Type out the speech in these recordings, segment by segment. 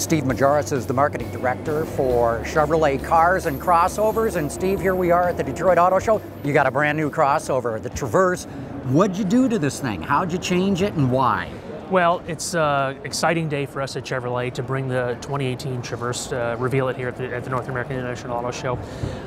Steve Majores is the marketing director for Chevrolet Cars and Crossovers. And Steve, here we are at the Detroit Auto Show. You got a brand new crossover, the Traverse. What'd you do to this thing? How'd you change it and why? Well, it's an exciting day for us at Chevrolet to bring the 2018 Traverse, reveal it here at the North American International Auto Show.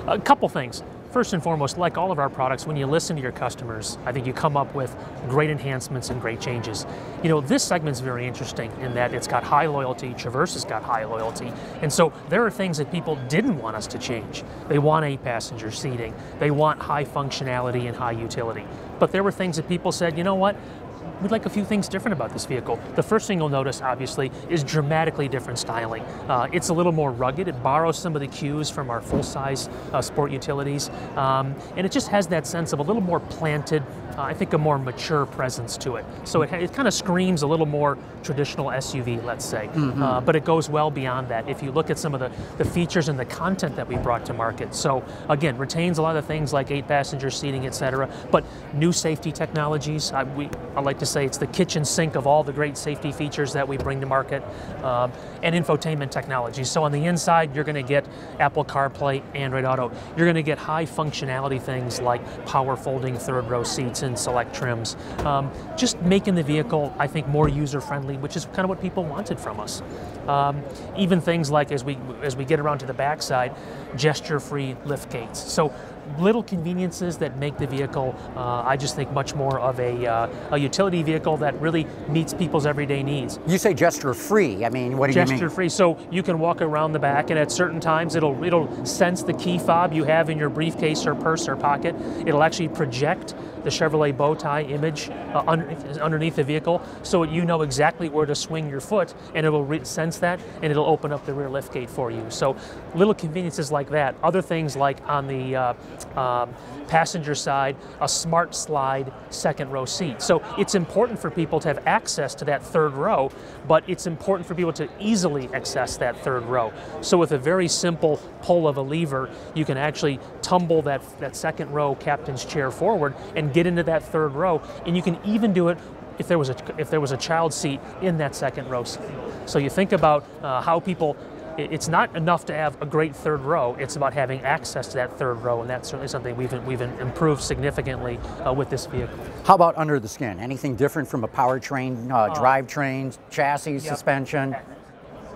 A couple things. First and foremost, like all of our products, when you listen to your customers, I think you come up with great enhancements and great changes. You know, this segment's very interesting in that it's got high loyalty, Traverse has got high loyalty, and so there are things that people didn't want us to change. They want 8-passenger seating, they want high functionality and high utility. But there were things that people said, you know what? We'd like a few things different about this vehicle. The first thing you'll notice, obviously, is dramatically different styling. It's a little more rugged. It borrows some of the cues from our full-size sport utilities. And it just has that sense of a little more planted, I think a more mature presence to it. So it kind of screams a little more traditional SUV, let's say. Mm-hmm. But it goes well beyond that if you look at some of the features and the content that we brought to market. So again, retains a lot of things like 8-passenger seating, etc. But new safety technologies, I like to say it's the kitchen sink of all the great safety features that we bring to market, and infotainment technology. So on the inside, you're going to get Apple CarPlay, Android Auto. You're going to get high functionality things like power folding third row seats and select trims. Just making the vehicle, I think, more user-friendly, which is kind of what people wanted from us. Even things like, as we get around to the backside, gesture-free lift gates. So little conveniences that make the vehicle, I just think, much more of a utility vehicle that really meets people's everyday needs. You say gesture-free. I mean, what do you mean? Gesture-free. So you can walk around the back, and at certain times, it'll sense the key fob you have in your briefcase or purse or pocket. It'll actually project the Chevrolet bow tie image underneath the vehicle, so you know exactly where to swing your foot, and it'll sense that, and it'll open up the rear lift gate for you. So little conveniences like that. Other things like on the passenger side, a smart slide second row seat. So it's important for people to have access to that third row, but it's important for people to easily access that third row. So with a very simple pull of a lever, you can actually tumble that second row captain's chair forward and get into that third row, and you can even do it if there was a child seat in that second row seat. So you think about how people. It's not enough to have a great third row. It's about having access to that third row, and that's certainly something we've improved significantly with this vehicle. How about under the skin? Anything different from a powertrain, drivetrain, chassis, suspension?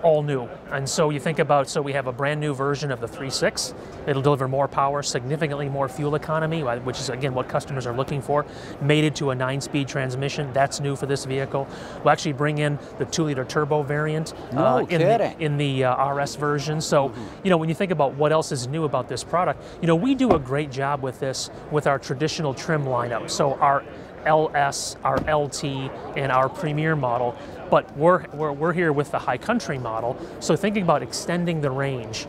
All new. And so you think about, so we have a brand new version of the 3.6. It'll deliver more power, significantly more fuel economy, which is again what customers are looking for. Mated to a 9-speed transmission. That's new for this vehicle. We'll actually bring in the 2-liter turbo variant in the RS version. So, you know, when you think about what else is new about this product, you know, we do a great job with this with our traditional trim lineup. So our LS, our LT, and our Premier model, but we're here with the High Country model, so thinking about extending the range.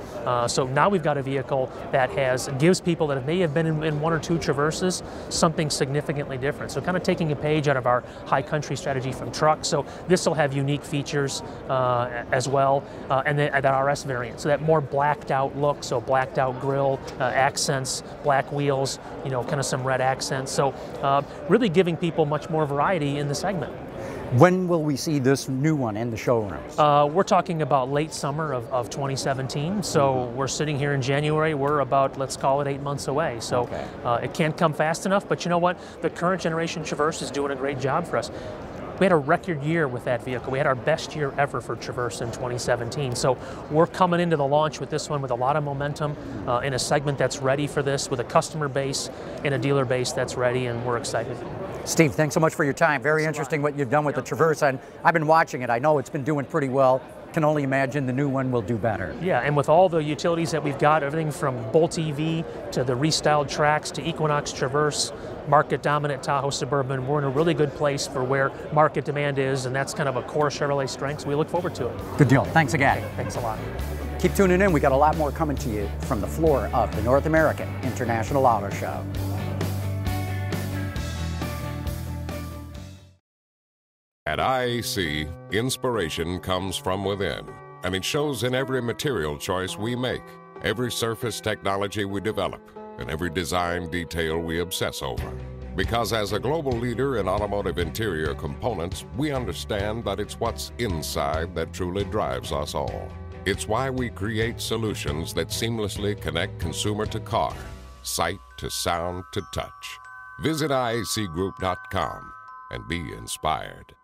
So now we've got a vehicle that gives people that may have been in one or two Traverses something significantly different. So kind of taking a page out of our High Country strategy from truck. So this will have unique features as well, and then that RS variant. So that more blacked out look, so blacked out grille, accents, black wheels, you know, kind of some red accents. So really giving people much more variety in the segment. When will we see this new one in the showrooms? We're talking about late summer of 2017. So we're sitting here in January. We're about, let's call it, 8 months away. So it can't come fast enough. But you know what? The current generation Traverse is doing a great job for us. We had a record year with that vehicle. We had our best year ever for Traverse in 2017. So we're coming into the launch with this one with a lot of momentum, in a segment that's ready for this, with a customer base and a dealer base that's ready, and we're excited. Steve, thanks so much for your time. Very interesting what you've done with the Traverse, and I've been watching it. I know it's been doing pretty well. Can only imagine the new one will do better. Yeah, and with all the utilities that we've got, everything from Bolt EV to the restyled tracks to Equinox Traverse, market-dominant Tahoe Suburban, we're in a really good place for where market demand is, and that's kind of a core Chevrolet strength, so we look forward to it. Good deal. Thanks again. Okay, thanks a lot. Keep tuning in. We got a lot more coming to you from the floor of the North American International Auto Show. At IAC, inspiration comes from within, and it shows in every material choice we make, every surface technology we develop, and every design detail we obsess over. Because as a global leader in automotive interior components, we understand that it's what's inside that truly drives us all. It's why we create solutions that seamlessly connect consumer to car, sight to sound to touch. Visit IACgroup.com and be inspired.